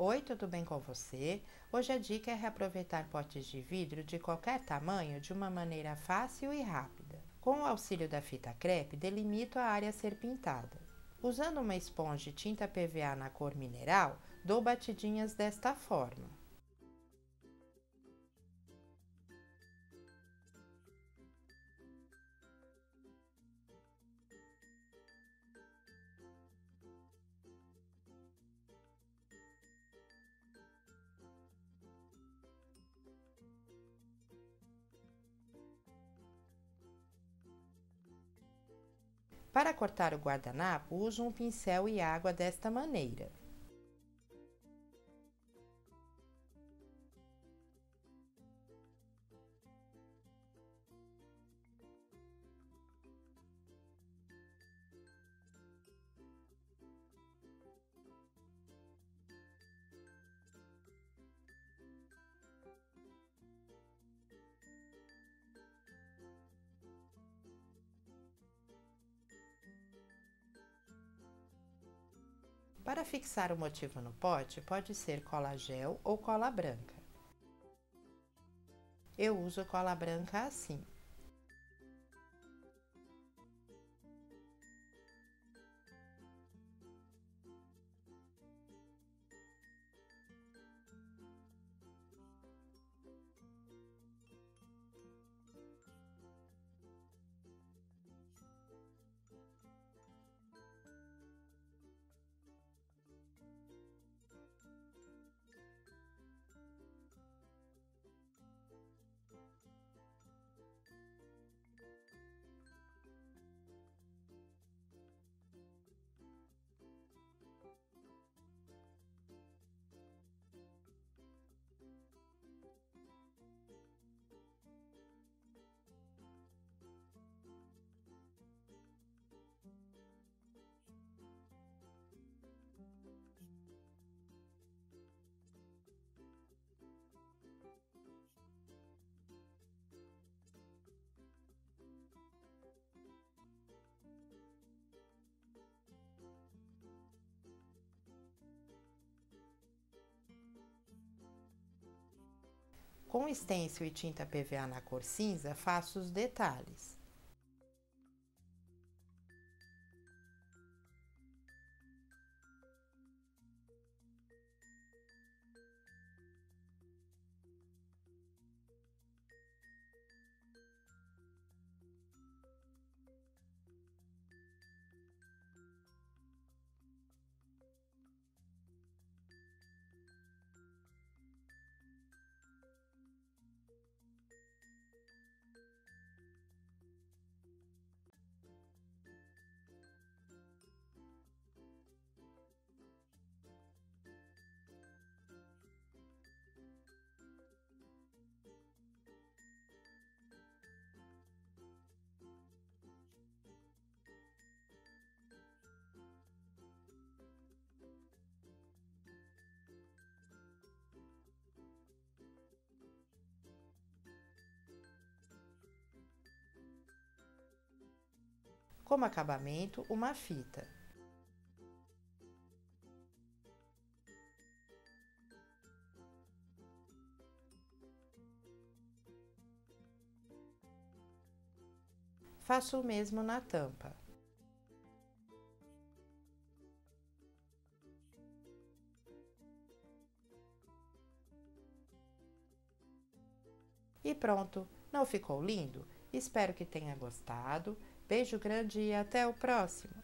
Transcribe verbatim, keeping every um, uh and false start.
Oi, tudo bem com você? Hoje a dica é reaproveitar potes de vidro de qualquer tamanho de uma maneira fácil e rápida. Com o auxílio da fita crepe, delimito a área a ser pintada. Usando uma esponja e tinta P V A na cor mineral, dou batidinhas desta forma. Para cortar o guardanapo, uso um pincel e água desta maneira. Para fixar o motivo no pote, pode ser cola gel ou cola branca. Eu uso cola branca assim. Com stencil e tinta P V A na cor cinza, faço os detalhes. Como acabamento, uma fita. Faço o mesmo na tampa. E pronto! Não ficou lindo? Espero que tenha gostado. Beijo grande e até o próximo!